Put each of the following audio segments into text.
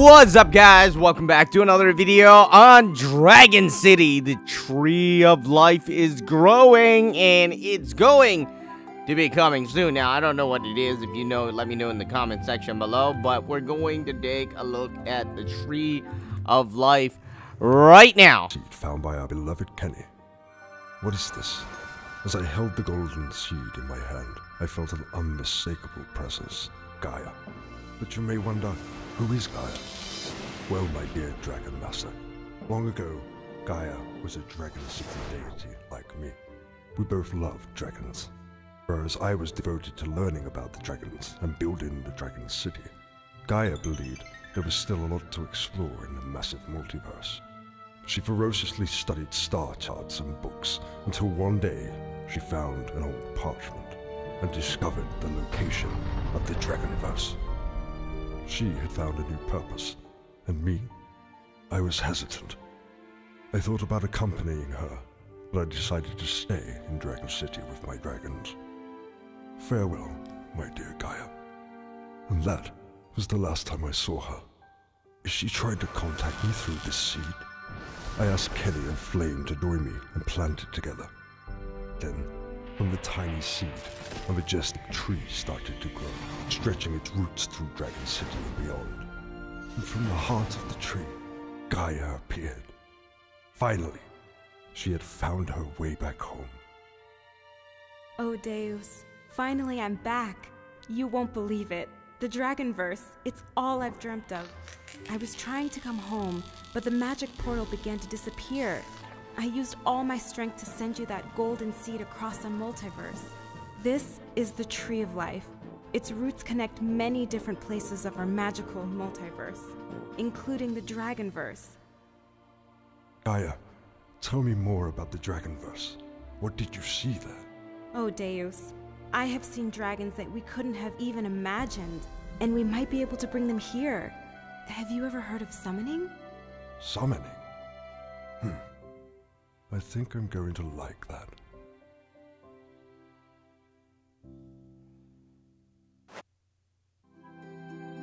What's up, guys? Welcome back to another video on Dragon City. The Tree of Life is growing, and it's going to be coming soon. Now, I don't know what it is. If you know, let me know in the comment section below. But we're going to take a look at the Tree of Life right now. Seed found by our beloved Kenny. What is this? As I held the golden seed in my hand, I felt an unmistakable presence, Gaia. But you may wonder, who is Gaia? Well, my dear Dragon Master, long ago, Gaia was a Dragon City deity like me. We both loved dragons, whereas I was devoted to learning about the dragons and building the Dragon City. Gaia believed there was still a lot to explore in the massive multiverse. She ferociously studied star charts and books until one day she found an old parchment and discovered the location of the Dragoniverse. She had found a new purpose, and me, I was hesitant. I thought about accompanying her, but I decided to stay in Dragon City with my dragons. Farewell, my dear Gaia. And that was the last time I saw her. She tried to contact me through this seed. I asked Kelly and Flame to join me and plant it together. Then, from the tiny seed, a majestic tree started to grow, stretching its roots through Dragon City and beyond. And from the heart of the tree, Gaia appeared. Finally, she had found her way back home. Oh Deus, finally I'm back. You won't believe it. The Dragoniverse, it's all I've dreamt of. I was trying to come home, but the magic portal began to disappear. I used all my strength to send you that golden seed across a multiverse. This is the Tree of Life. Its roots connect many different places of our magical multiverse, including the Dragoniverse. Gaia, tell me more about the Dragoniverse. What did you see there? Oh Deus, I have seen dragons that we couldn't have even imagined, and we might be able to bring them here. Have you ever heard of summoning? Summoning? I think I'm going to like that.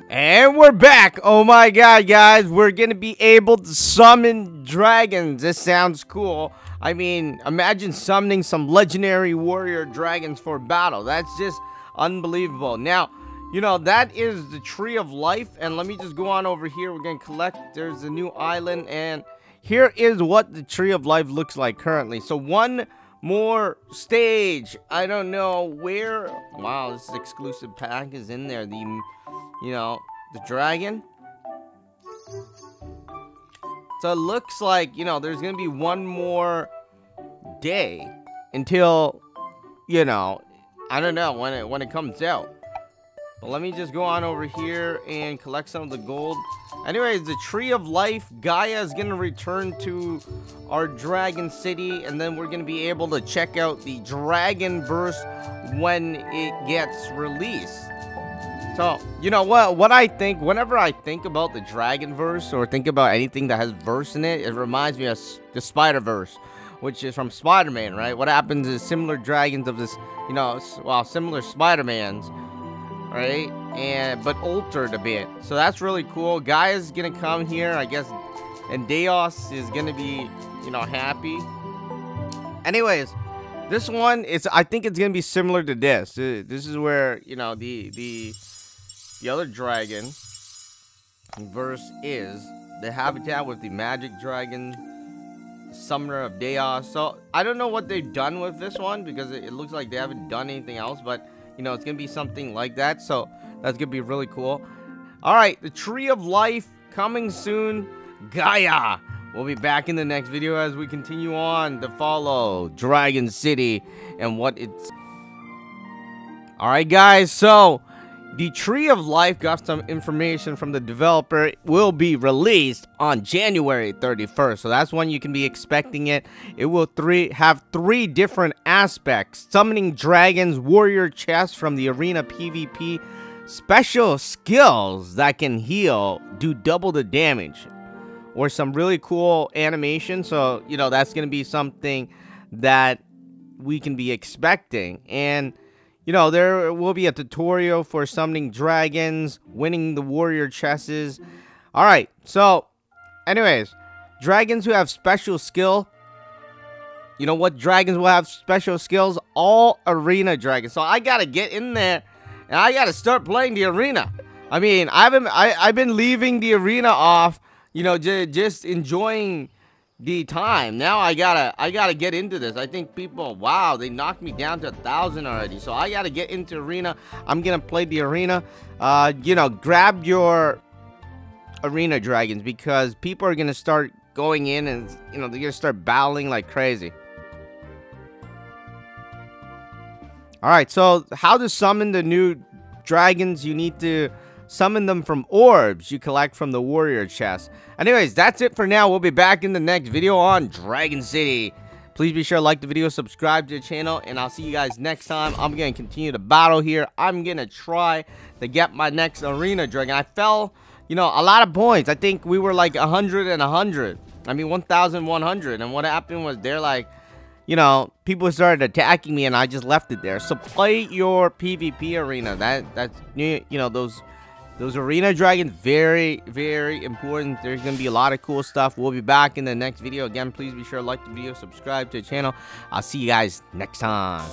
And we're back! Oh my god, guys, we're gonna be able to summon dragons. This sounds cool. I mean, imagine summoning some legendary warrior dragons for battle. That's just unbelievable. Now, you know, that is the Tree of Life. And let me just go on over here. We're gonna collect. There's a new island, and here is what the Tree of Life looks like currently. So one more stage. I don't know where. Wow, this exclusive pack is in there. The, you know, the dragon. So it looks like, you know, there's going to be one more day until, you know, I don't know when it comes out. But let me just go on over here and collect some of the gold. Anyways, the Tree of Life, Gaia is going to return to our Dragon City. And then we're going to be able to check out the Dragoniverse when it gets released. So, you know what I think, whenever I think about the Dragoniverse or think about anything that has verse in it, it reminds me of the Spiderverse, which is from Spider-Man, right? What happens is similar dragons of this, you know, well, similar Spider-Mans, right? And, but altered a bit. So that's really cool. Gaia's gonna come here, I guess, and Deus is gonna be, you know, happy. Anyways, this one is, I think it's gonna be similar to this. This is where, you know, the other dragon verse is the habitat with the magic dragon, summoner of Deus. So I don't know what they've done with this one, because it looks like they haven't done anything else, but you know, it's gonna be something like that. So that's gonna be really cool. All right, the Tree of Life coming soon. Gaia. We'll be back in the next video as we continue on to follow Dragon City and what it's. All right, guys. So the Tree of Life, got some information from the developer, it will be released on January 31st. So that's when you can be expecting it. It will have three different aspects. Summoning dragons, warrior chests from the arena PvP, special skills that can heal, do double the damage, or some really cool animation. So, you know, that's going to be something that we can be expecting. And you know, there will be a tutorial for summoning dragons, winning the warrior chests, Alright, so, anyways, dragons who have special skill, you know what dragons will have special skills? All arena dragons. So I gotta get in there, and I gotta start playing the arena. I mean, I've been leaving the arena off, you know, just enjoying the time. Now I gotta get into this. I think people, wow, they knocked me down to 1,000 already. So I gotta get into arena. I'm gonna play the arena. You know, grab your arena dragons because people are gonna start going in and, you know, they're gonna start battling like crazy. All right, so how to summon the new dragons? You need to summon them from orbs you collect from the warrior chest. Anyways, that's it for now. We'll be back in the next video on Dragon City. Please be sure to like the video, subscribe to the channel, and I'll see you guys next time. I'm gonna continue the battle here. I'm gonna try to get my next arena dragon. I fell, you know, a lot of points. I think we were like 100 and 100. I mean 1,100, and what happened was they're like, you know, people started attacking me and I just left it there. So play your PvP arena. That's new, you know, those arena dragons, very, very important. There's gonna be a lot of cool stuff. We'll be back in the next video. Again, please be sure to like the video, subscribe to the channel. I'll see you guys next time.